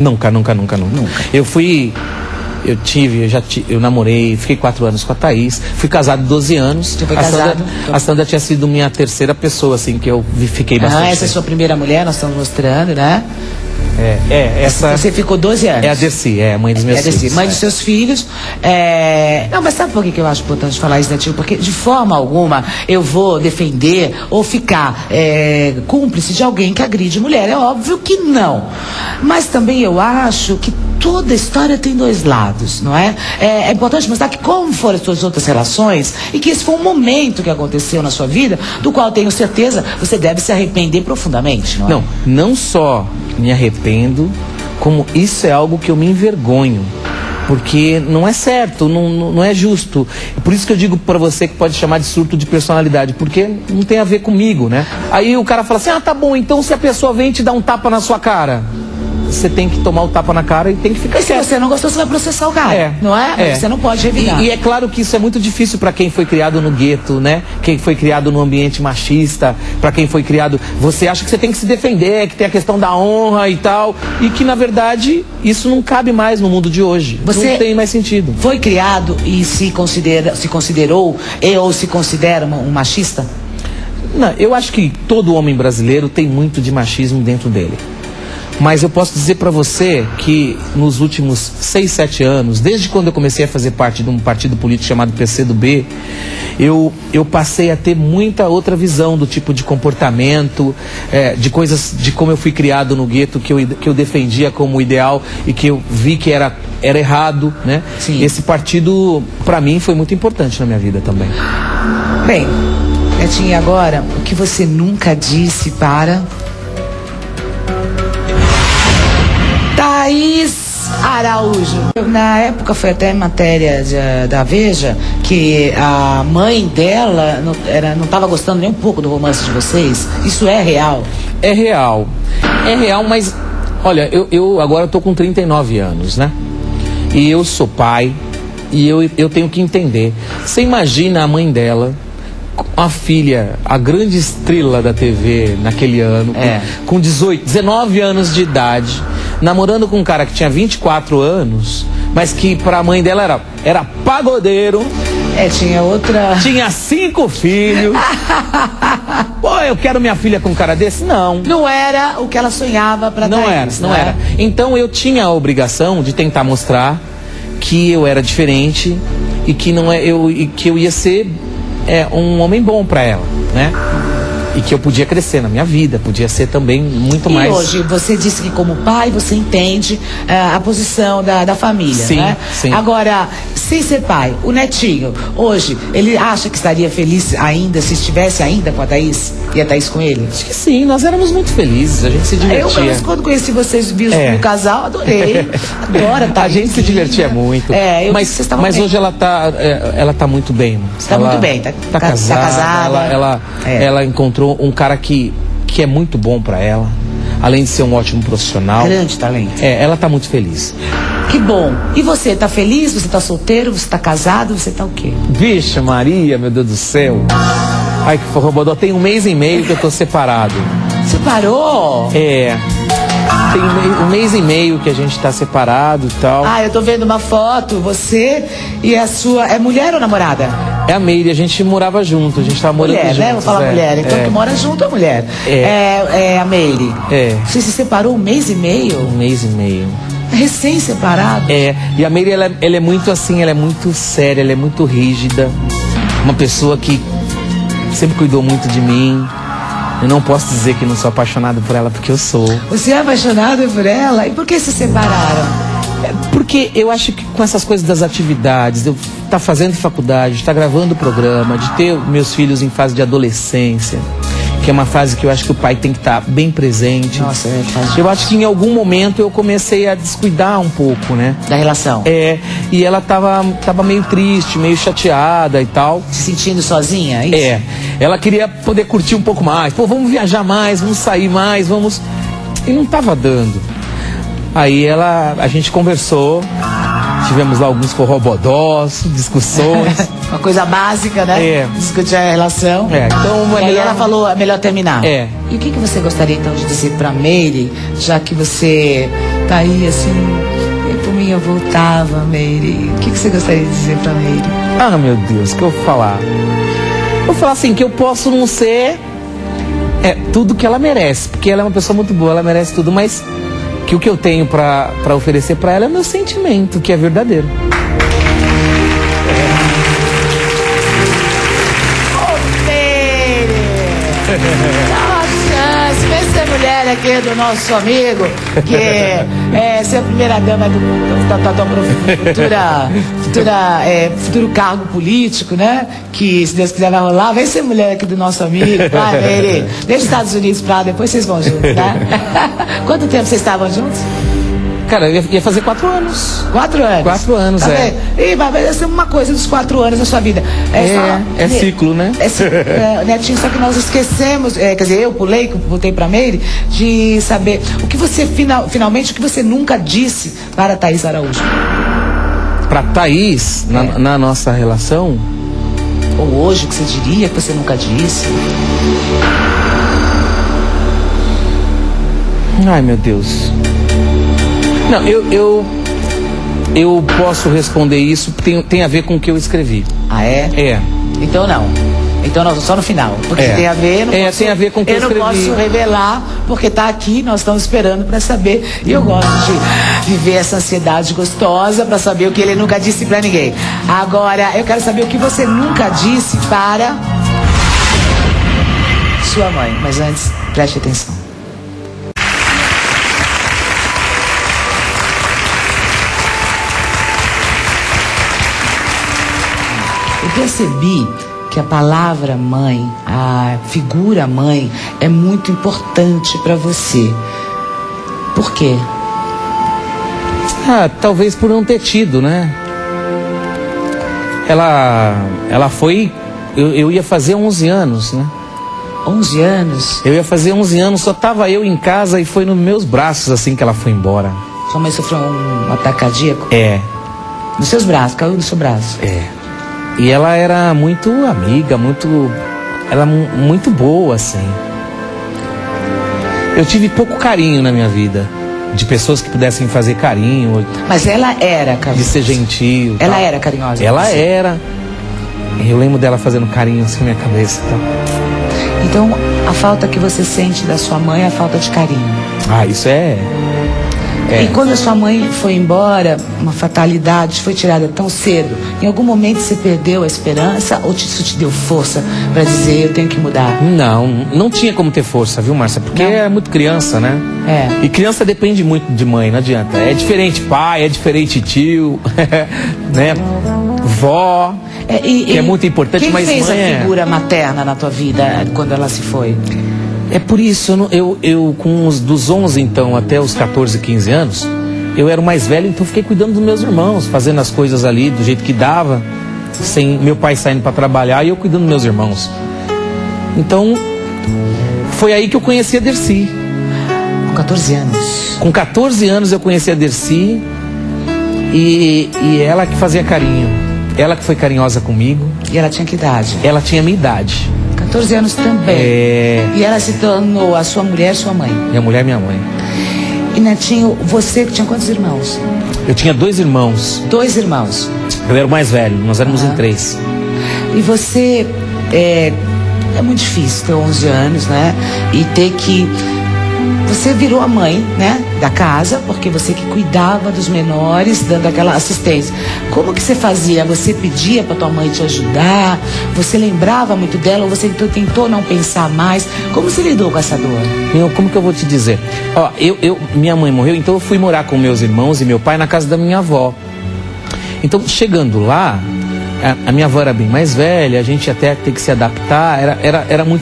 Nunca, nunca, nunca, nunca. Nunca. Eu namorei, fiquei 4 anos com a Thaís, fui casado 12 anos. A Sandra tinha sido minha terceira pessoa, assim, que eu fiquei bastante. Ah, essa é sua primeira mulher, nós estamos mostrando, né? Você ficou 12 anos. É a Dercy, é a mãe dos meus filhos. Dercy, mãe dos seus filhos. Não, mas sabe por que eu acho importante falar isso, né, tio? Porque de forma alguma eu vou defender ou ficar cúmplice de alguém que agride mulher. É óbvio que não. Mas também eu acho que toda história tem 2 lados, não é? É importante mostrar que como foram as suas outras relações e que esse foi um momento que aconteceu na sua vida, do qual tenho certeza você deve se arrepender profundamente, não é? Não, não só me arrependo, como isso é algo que eu me envergonho, porque não é certo, não é justo. Por isso que eu digo pra você que pode chamar de surto de personalidade, porque não tem a ver comigo, né? Aí o cara fala assim, ah, tá bom, então se a pessoa vem te dar um tapa na sua cara... Você tem que tomar o tapa na cara e tem que ficar quieto. Se você não gostou, você vai processar o cara, não é? Você não pode revidar. E é claro que isso é muito difícil para quem foi criado no gueto, né? Quem foi criado num ambiente machista, para quem foi criado... Você acha que você tem que se defender, que tem a questão da honra e tal, e que, na verdade, isso não cabe mais no mundo de hoje. Você não tem mais sentido. Foi criado e se considera um machista? Não, eu acho que todo homem brasileiro tem muito de machismo dentro dele. Mas eu posso dizer pra você que nos últimos 6, 7 anos, desde quando eu comecei a fazer parte de um partido político chamado PCdoB, eu passei a ter muita outra visão do tipo de comportamento, de coisas, de como eu fui criado no gueto, que eu defendia como ideal e que eu vi que era errado, né? Sim. Esse partido, pra mim, foi muito importante na minha vida também. Bem, Netinho, agora, o que você nunca disse para... Taís Araújo. Na época foi até matéria da Veja que a mãe dela não estava gostando nem um pouco do romance de vocês. Isso é real? É real. É real, mas olha, eu agora estou com 39 anos, né? E eu sou pai e eu tenho que entender. Você imagina a mãe dela... A filha, a grande estrela da TV naquele ano, com 18, 19 anos de idade, namorando com um cara que tinha 24 anos, mas que pra mãe dela era pagodeiro. Tinha outra... Tinha 5 filhos. Pô, eu quero minha filha com um cara desse? Não. Não era o que ela sonhava pra Thaís. Não era. Então eu tinha a obrigação de tentar mostrar que eu era diferente e que, eu ia ser... um homem bom pra ela, né? E que eu podia crescer na minha vida, podia ser também muito mais... E hoje, você disse que como pai você entende a posição da família, sim, né? Sim. Agora, sem ser pai, o Netinho, hoje, ele acha que estaria feliz ainda, se estivesse ainda com a Thaís? E a Thaís com ele? Acho que sim, nós éramos muito felizes, a gente se divertia. Eu, quando conheci vocês, vi no casal, adorei. Adoro a Thaís. A gente se divertia muito. Mas hoje ela tá muito bem. Está muito bem, tá casada. Tá casada. Ela encontrou um cara que é muito bom pra ela, além de ser um ótimo profissional. Grande talento. Ela tá muito feliz. Que bom. E você, tá feliz? Você tá solteiro? Você tá casado? Você tá o quê? Bicha Maria, meu Deus do céu. Ai, que forrobodó. Tem 1 mês e meio que eu tô separado. Separou? Tem 1 mês e meio que a gente tá separado e tal. Ah, eu tô vendo uma foto, você e a sua... É mulher ou namorada? É a Meire, a gente morava junto, a gente tava morando junto. Mulher, né? Vou falar mulher, então que mora junto é mulher. É a Meire. Você se separou 1 mês e meio? 1 mês e meio. Recém-separado? E a Meire, ela é muito assim, ela é muito séria, ela é muito rígida. Uma pessoa que sempre cuidou muito de mim. Eu não posso dizer que não sou apaixonado por ela, porque eu sou. Você é apaixonado por ela? E por que se separaram? Porque eu acho que com essas coisas das atividades, de eu estar fazendo faculdade, de estar gravando programa, de ter meus filhos em fase de adolescência, que é uma fase que eu acho que o pai tem que estar bem presente. Nossa, eu acho que em algum momento eu comecei a descuidar um pouco, né? Da relação. E ela tava meio triste, meio chateada e tal. Se sentindo sozinha, é isso? Ela queria poder curtir um pouco mais. Pô, vamos viajar mais, vamos sair mais, vamos... E não tava dando. Aí a gente conversou, tivemos lá alguns forrobodós, discussões. Uma coisa básica, né? Discutir a relação. Então, e aí ela falou, é melhor terminar. E o que você gostaria então de dizer pra Meire, já que você tá aí, assim, e por mim eu voltava, Meire. O que você gostaria de dizer pra Meire? Ah, meu Deus, o que eu vou falar? Eu vou falar assim, que eu posso não ser tudo que ela merece, porque ela é uma pessoa muito boa, ela merece tudo, mas que o que eu tenho pra oferecer pra ela é o meu sentimento, que é verdadeiro. Aqui do nosso amigo, que é ser a primeira-dama do futuro cargo político, né? Que, se Deus quiser, vai rolar. Vem ser mulher aqui do nosso amigo, vai, Meire. Deixa os Estados Unidos pra lá, depois vocês vão juntos, tá? Quanto tempo vocês estavam juntos? Cara, eu ia fazer 4 anos. 4 anos? 4 anos, tá E vai ser uma coisa dos 4 anos da sua vida. É ciclo, né? Netinho, só que nós esquecemos, quer dizer, eu voltei pra Meire, de saber o que você, finalmente, o que você nunca disse para Taís Araújo. Pra Taís, na nossa relação? Ou hoje, o que você diria que você nunca disse? Ai, meu Deus... Não, eu posso responder isso, tem a ver com o que eu escrevi. Ah, é? É. Então não. Então não, só no final. Porque tem a ver... tem a ver com o que eu escrevi. Eu não posso revelar, porque tá aqui, nós estamos esperando pra saber. E eu gosto de viver essa ansiedade gostosa pra saber o que ele nunca disse pra ninguém. Agora, eu quero saber o que você nunca disse para sua mãe. Mas antes, preste atenção. Percebi que a palavra mãe, a figura mãe, é muito importante para você. Por quê? Ah, talvez por não ter tido, né? Ela foi... Eu ia fazer 11 anos, né? 11 anos? Eu ia fazer 11 anos, só tava eu em casa e foi nos meus braços assim que ela foi embora. Sua mãe sofreu um ataque cardíaco? É. Nos seus braços, caiu no seu braço? É. E ela era muito amiga, muito boa, assim. Eu tive pouco carinho na minha vida, de pessoas que pudessem fazer carinho. Mas ela era carinhosa. De ser gentil. Ela era carinhosa. Ela era. Eu lembro dela fazendo carinho assim na minha cabeça e tal. Então, a falta que você sente da sua mãe é a falta de carinho. Ah, isso é... E quando a sua mãe foi embora, uma fatalidade, foi tirada tão cedo, em algum momento você perdeu a esperança ou isso te deu força pra dizer, eu tenho que mudar? Não, não tinha como ter força, viu, Márcia? Porque é muito criança, né? É. E criança depende muito de mãe, não adianta. É diferente pai, é diferente tio, né? Vó, que é muito importante, mas mãe... Quem fez a figura materna na tua vida quando ela se foi? É por isso, eu com dos 11 então até os 14, 15 anos, eu era o mais velho, então fiquei cuidando dos meus irmãos, fazendo as coisas ali do jeito que dava, sem meu pai saindo para trabalhar e eu cuidando dos meus irmãos. Então, foi aí que eu conheci a Dercy. Com 14 anos? Com 14 anos eu conheci a Dercy e ela que fazia carinho, ela que foi carinhosa comigo. E ela tinha que idade? Ela tinha a minha idade. 14 anos também. E ela se tornou a sua mulher, sua mãe. Minha mulher, minha mãe. E Netinho, você tinha quantos irmãos? Eu tinha 2 irmãos. 2 irmãos? Eu era o mais velho, nós éramos em 3. E você, é muito difícil ter 11 anos, né? E ter que... Você virou a mãe, né, da casa, porque você que cuidava dos menores, dando aquela assistência. Como que você fazia? Você pedia para tua mãe te ajudar? Você lembrava muito dela? Ou você tentou não pensar mais? Como você lidou com essa dor? Como que eu vou te dizer? Ó, minha mãe morreu, então eu fui morar com meus irmãos e meu pai na casa da minha avó. Então, chegando lá, a minha avó era bem mais velha, a gente até tem que se adaptar, era muito